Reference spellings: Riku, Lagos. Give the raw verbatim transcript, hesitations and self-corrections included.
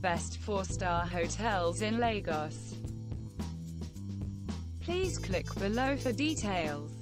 best four-star hotels in Lagos. Please click below for details.